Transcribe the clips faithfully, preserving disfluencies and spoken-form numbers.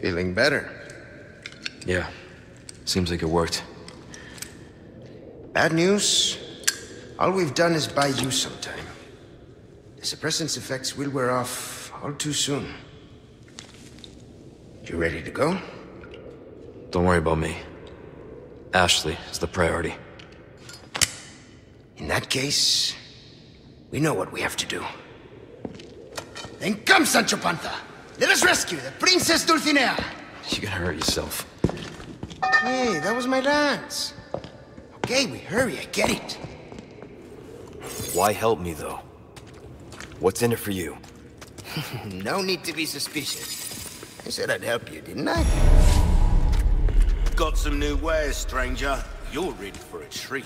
Feeling better? Yeah. Seems like it worked. Bad news? All we've done is buy you some time. The suppressant's effects will wear off all too soon. You ready to go? Don't worry about me. Ashley is the priority. In that case, we know what we have to do. Then come, Sancho Panza! Let us rescue the Princess Dulcinea! You're gonna hurt yourself. Hey, that was my lance. Okay, we hurry, I get it. Why help me, though? What's in it for you? No need to be suspicious. I said I'd help you, didn't I? Got some new wares, stranger. You're ready for a treat.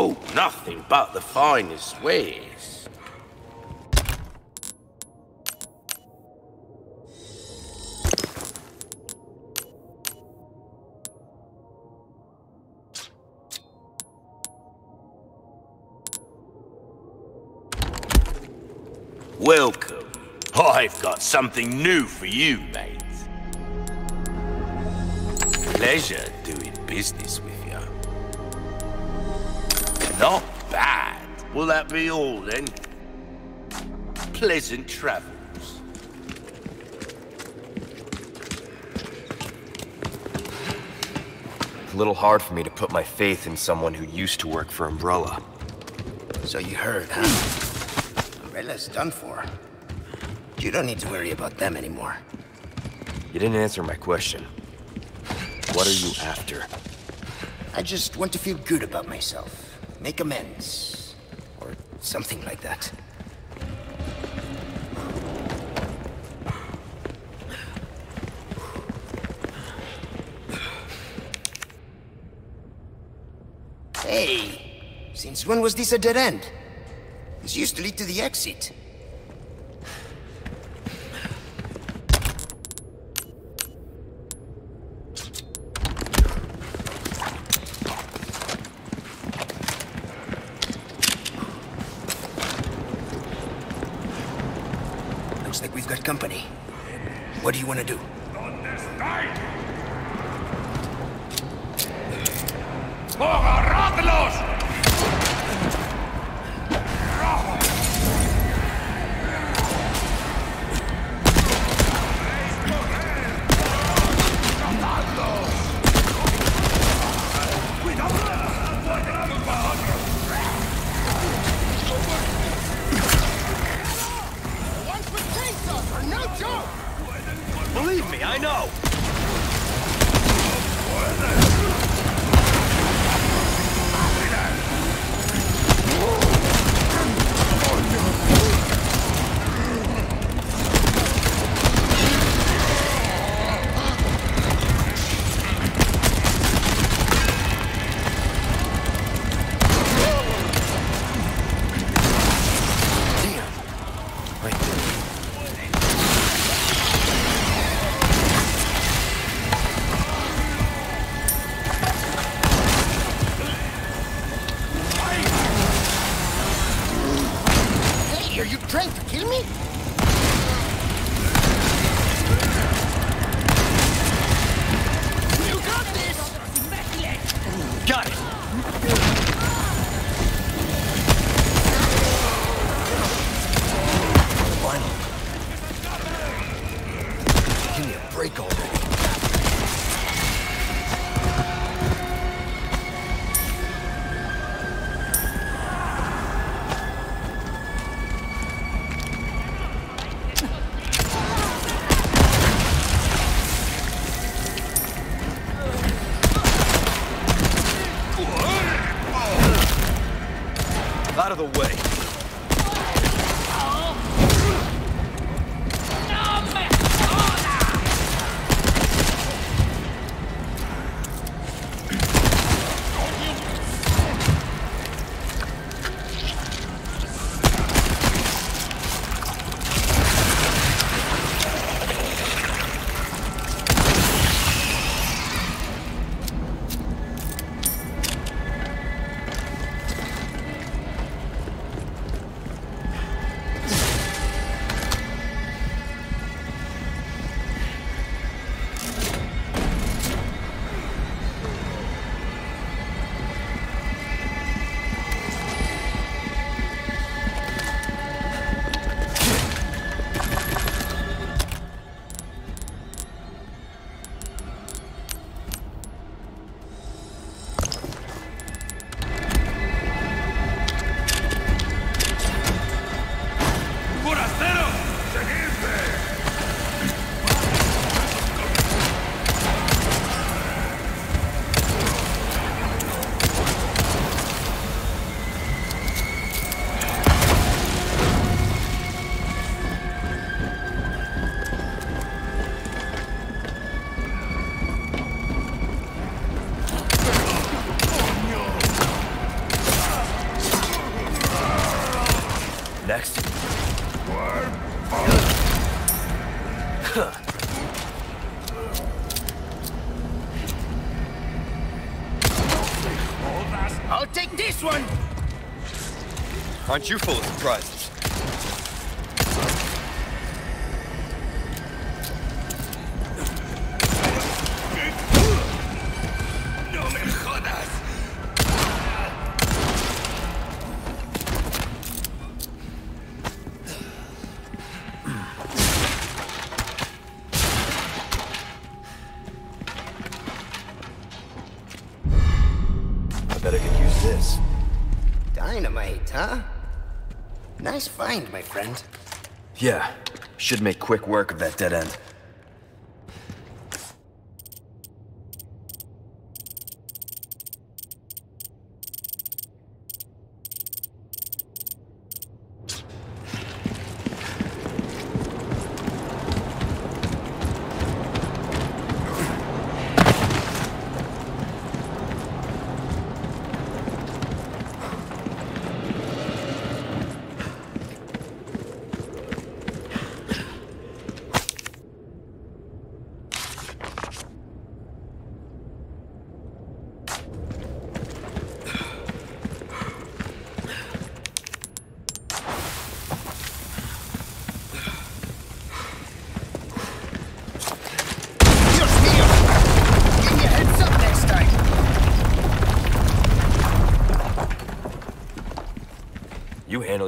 Oh, nothing but the finest ways. Welcome. I've got something new for you, mate. Pleasure doing business with you. Not bad. Will that be all, then? Pleasant travels. A little hard for me to put my faith in someone who used to work for Umbrella. So you heard, huh? Umbrella's done for. You don't need to worry about them anymore. You didn't answer my question. What are you after? I just want to feel good about myself. Make amends, or something like that. Hey, since when was this a dead end? This used to lead to the exit. Company. What do you want to do? Believe me, I know! Break already. I'll take this one! Aren't you full of surprises? Find, my friend. Yeah, should make quick work of that dead end.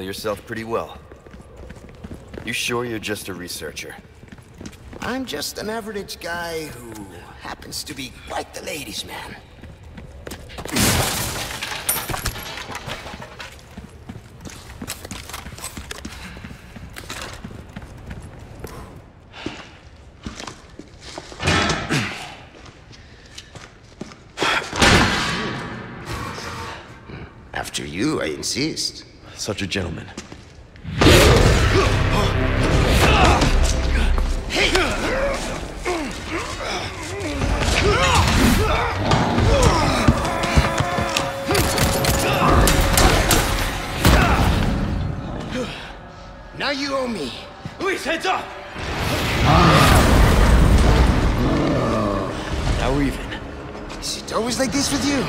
Yourself pretty well. You sure you're just a researcher? I'm just an average guy who happens to be quite the ladies' man. After you, I insist. Such a gentleman. Now you owe me. Luis, heads up! Now we're even. Is it always like this with you?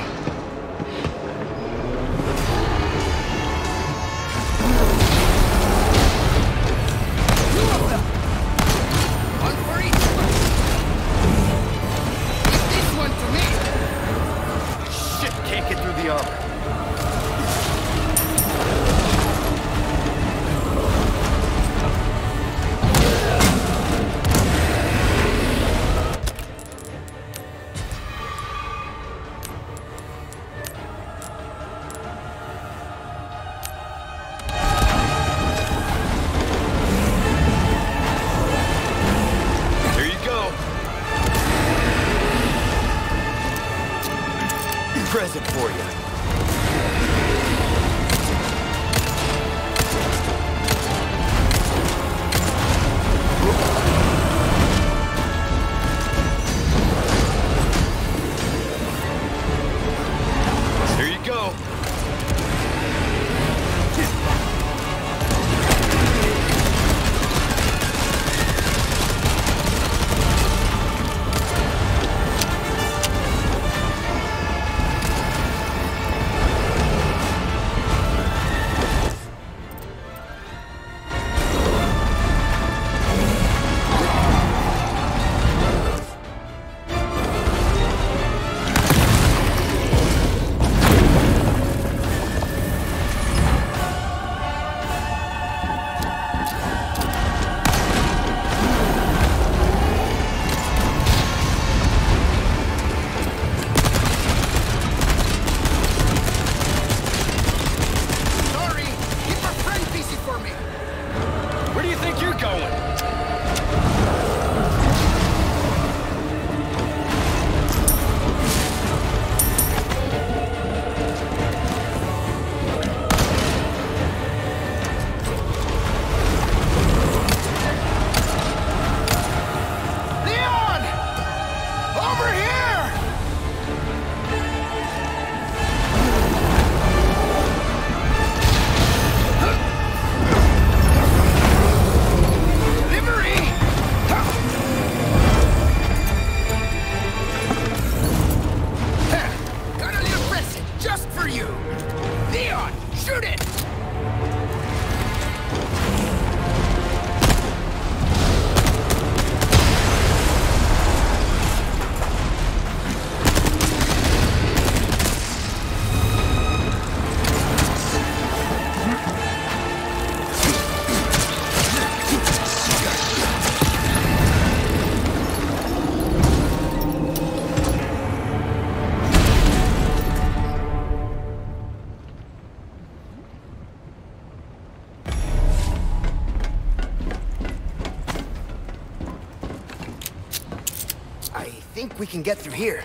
think we can get through here.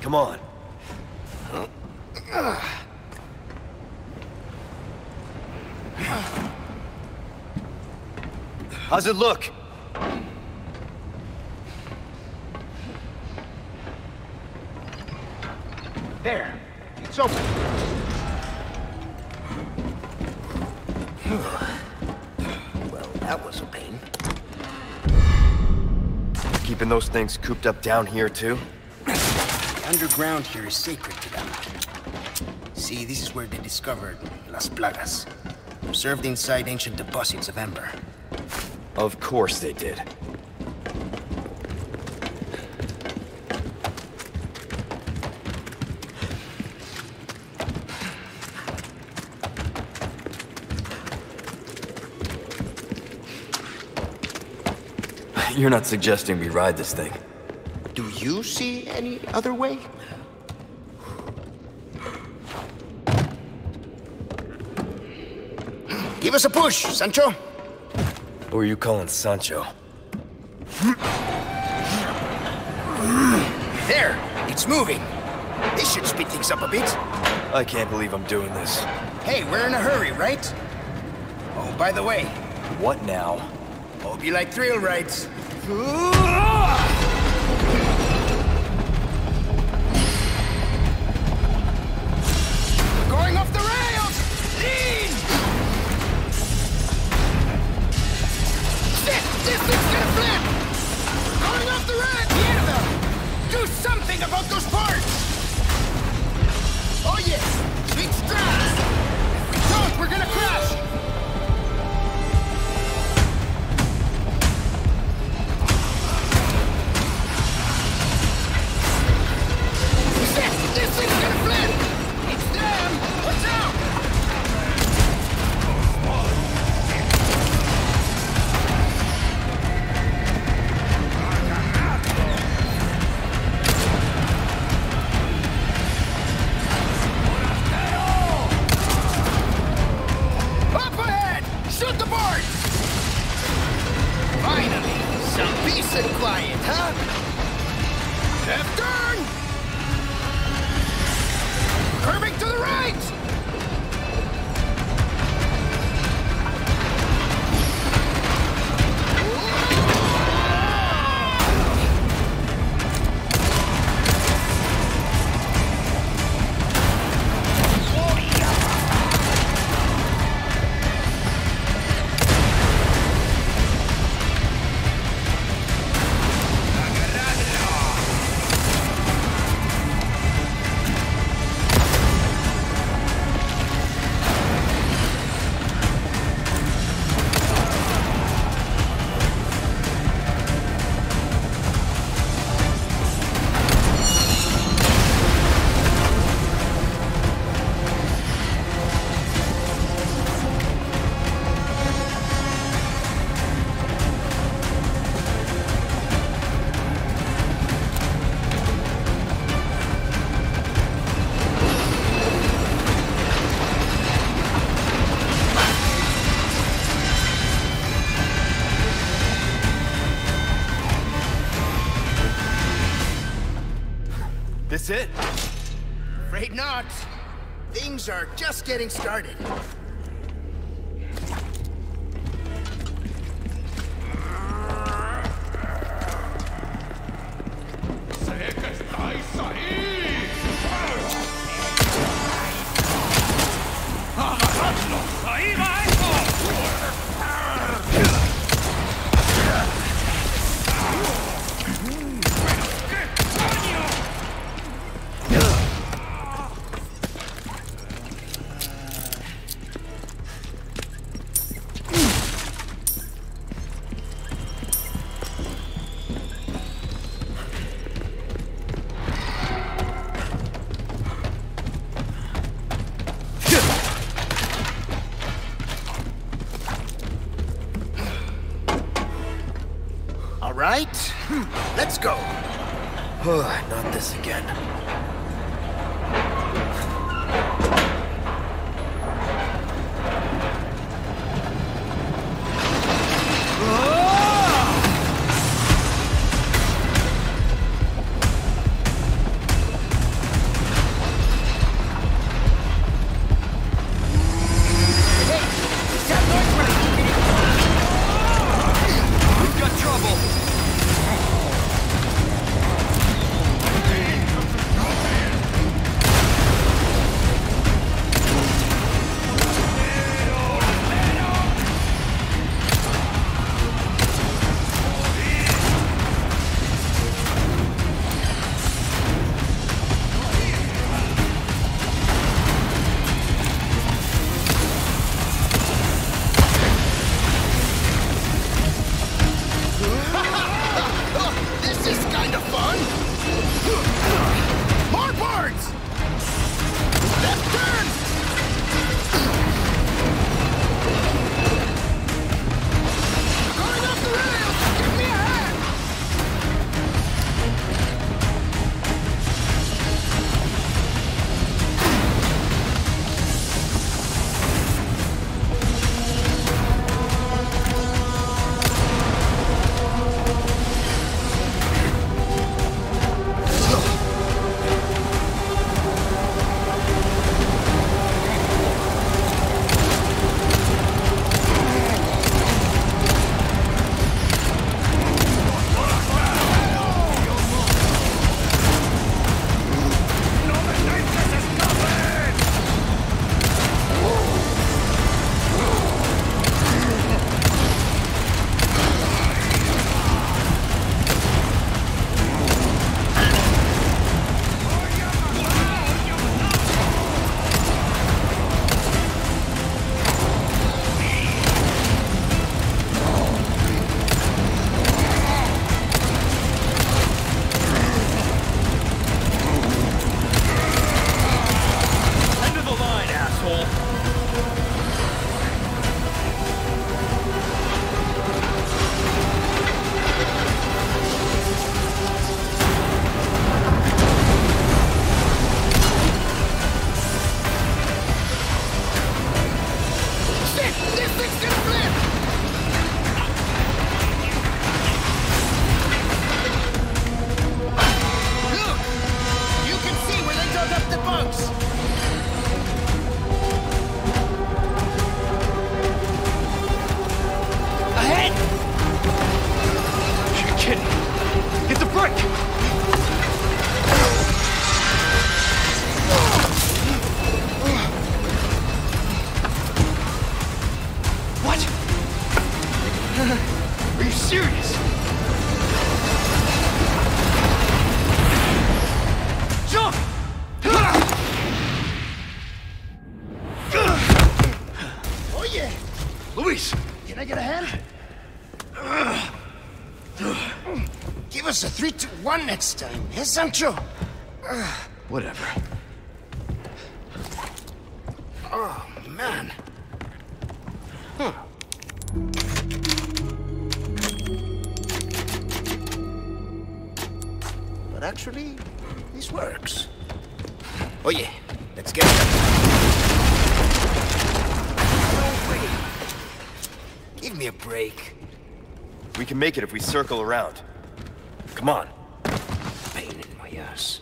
Come on. How's it look? There. It's open. Well, that was a pain. Keeping those things cooped up down here, too? The underground here is sacred to them. See, this is where they discovered Las Plagas. Observed inside ancient deposits of Ember. Of course they did. You're not suggesting we ride this thing. Do you see any other way? Give us a push, Sancho! Who are you calling Sancho? There! It's moving! This should speed things up a bit. I can't believe I'm doing this. Hey, we're in a hurry, right? Oh, by the way. What now? Hope you like thrill rides. Going off the rails! Lean! Shit! This thing's gonna flip! Going off the rail at the end of them! Do something about those parts! Oh yes! Sweet straps! If we don't, we're gonna crash! That's it? Afraid not. Things are just getting started. Right? Let's go. Oh, not this again. Luis, can I get a hand? Give us a three two one next time, eh, Sancho? Whatever. Oh, man. Huh. But actually, this works. Oh yeah, let's get it. Give me a break. We can make it if we circle around. Come on. Pain in my ass.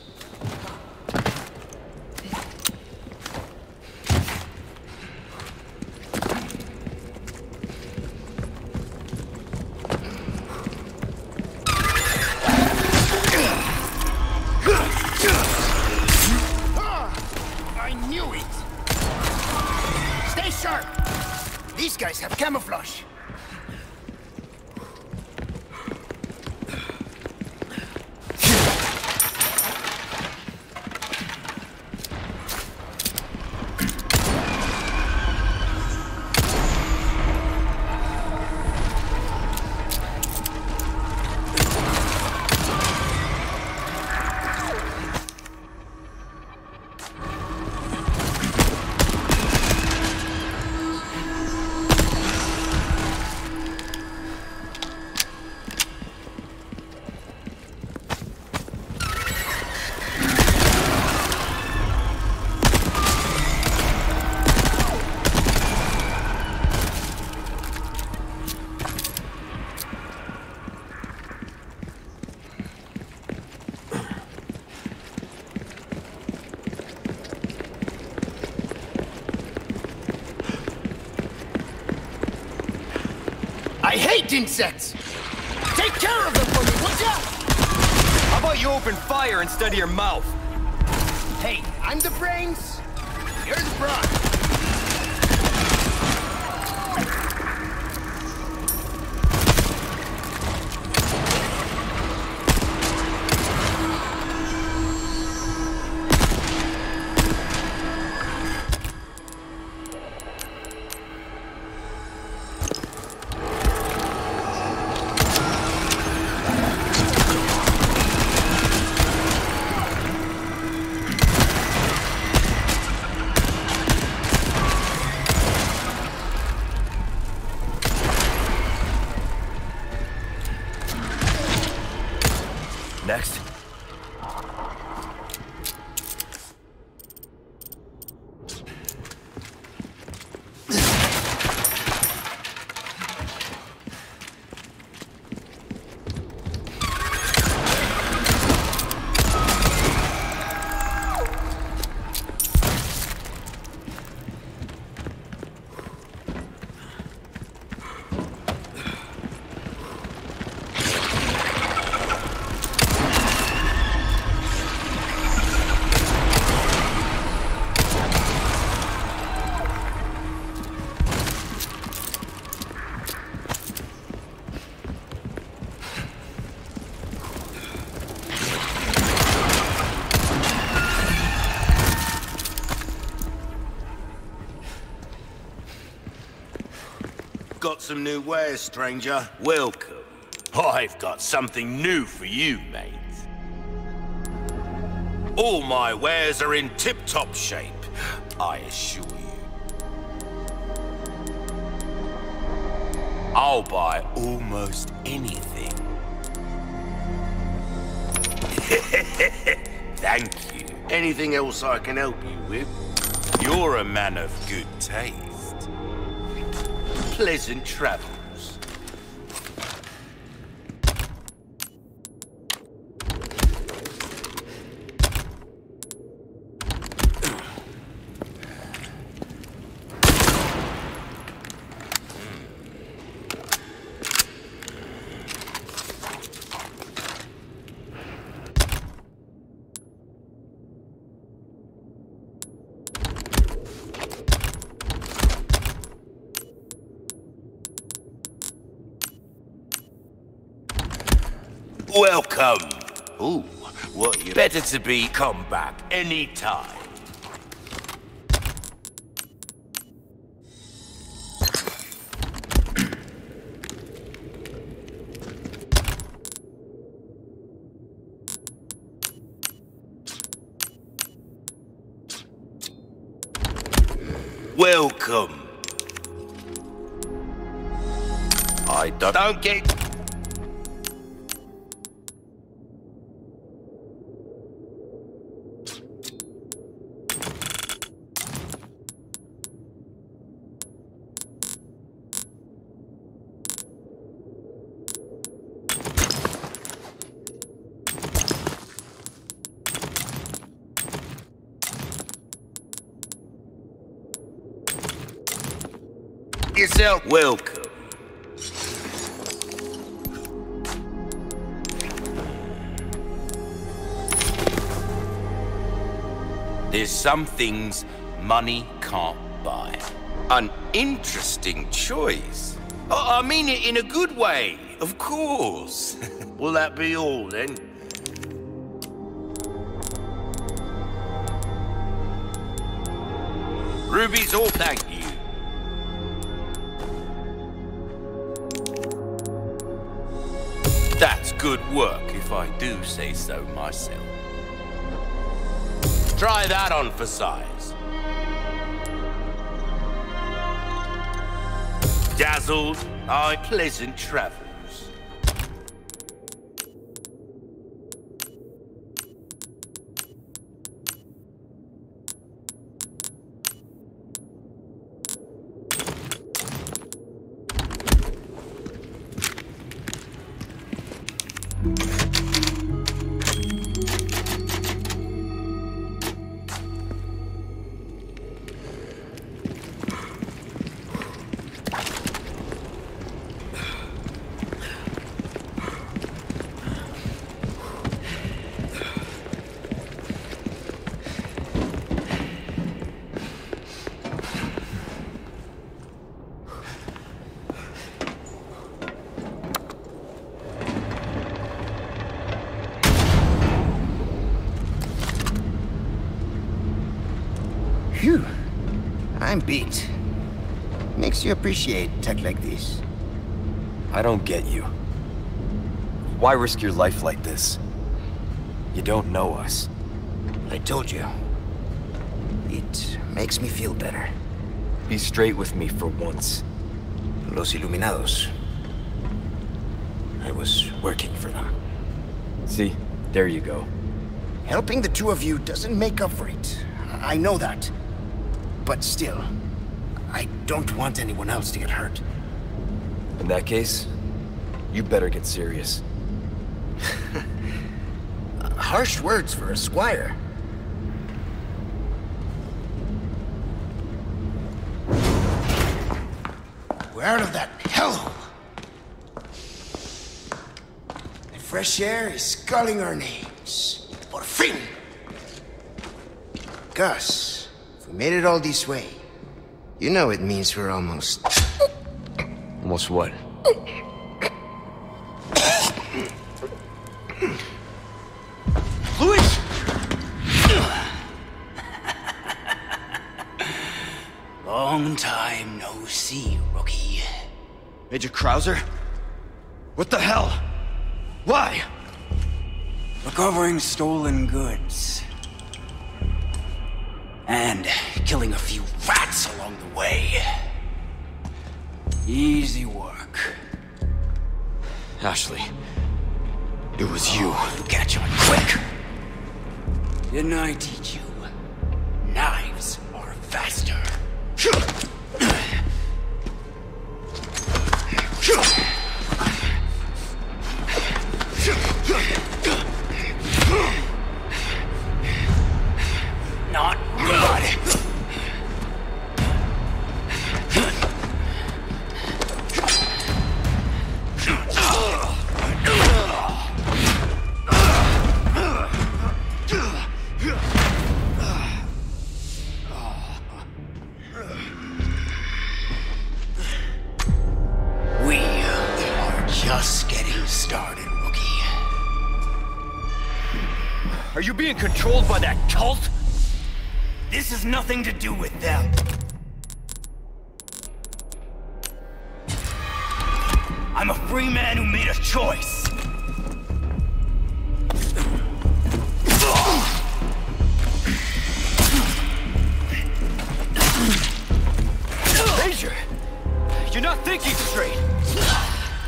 Camouflage. I hate insects! Take care of them for me, would ya? How about you open fire instead of your mouth? Hey, I'm the brains, you're the brawn. Next. Got some new wares, stranger. Welcome. I've got something new for you, mate. All my wares are in tip-top shape, I assure you. I'll buy almost anything. Thank you. Anything else I can help you with? You're a man of good taste. Pleasant travels. Welcome. Ooh, what you better to be come back anytime. welcome. I don't... Don't get... yourself welcome. There's some things money can't buy. An interesting choice. Oh, I mean it in a good way, of course. Will that be all then? Ruby's all thank you. That's good work, if I do say so myself. Try that on for size. Dazzled, I pleasant travels. Beat. Makes you appreciate tech like this. I don't get you. Why risk your life like this? You don't know us. I told you. It makes me feel better. Be straight with me for once. Los Illuminados. I was working for them. See, there you go. Helping the two of you doesn't make up for it. I know that. But still, I don't want anyone else to get hurt. In that case, you better get serious. Harsh words for a squire. We're out of that hellhole. The fresh air is sculling our names. Por fin! Gus. We made it all this way. You know it means we're almost... Almost what? Luis! Long time no see, rookie. Major Krauser? What the hell? Why? Recovering stolen goods. And killing a few rats along the way. Easy work. Ashley, it was you. Oh, you catch on quick. Didn't I teach you? Knives are faster. Not good. Nothing to do with them. I'm a free man who made a choice. thinking straight.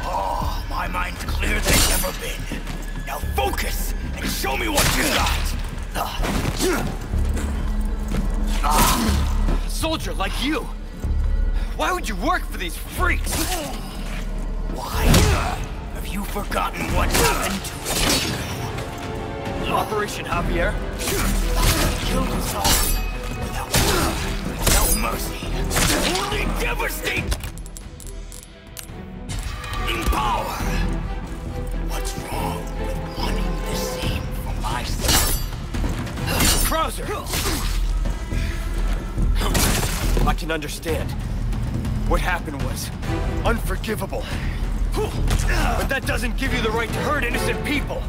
Oh, my mind's clearer than it's ever been. Now focus and show me what you got. Soldier like you, why would you work for these freaks? Why? Have you forgotten what happened to you? Operation Javier? Killed us all without, without mercy. Only devastating power. What's wrong with wanting the same for myself? Krauser! I can understand. What happened was unforgivable. But that doesn't give you the right to hurt innocent people.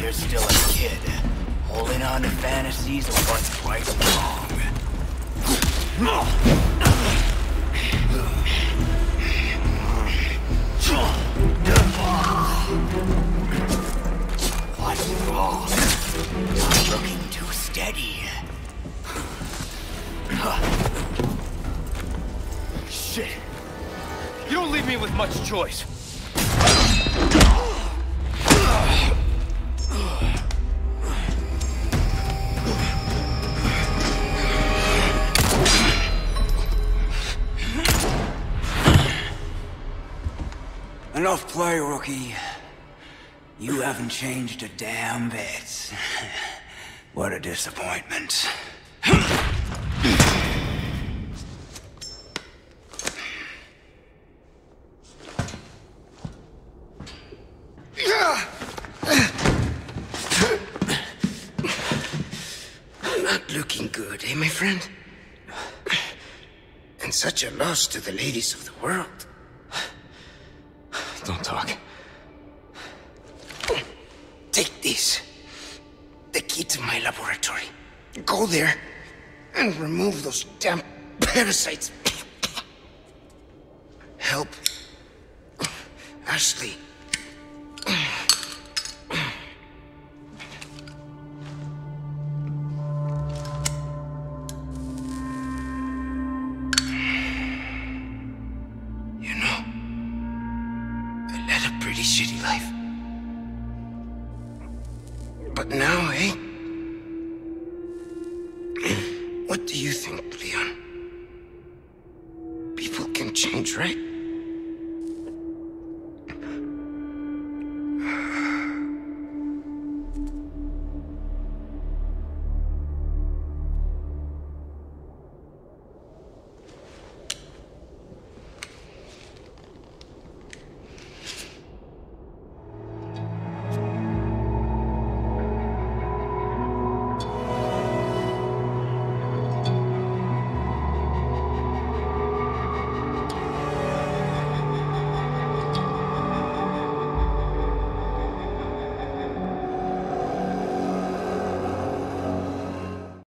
You're still a kid, holding on to fantasies of what's right and wrong. What's wrong? Not looking too steady. Shit. You don't leave me with much choice. Enough play, rookie. You haven't changed a damn bit. What a disappointment. Not looking good, eh, my friend? And such a loss to the ladies of the world. Don't talk. Take this. The key to my laboratory. Go there and remove those damn parasites. Help Ashley. What do you think, Leon? People can change, right?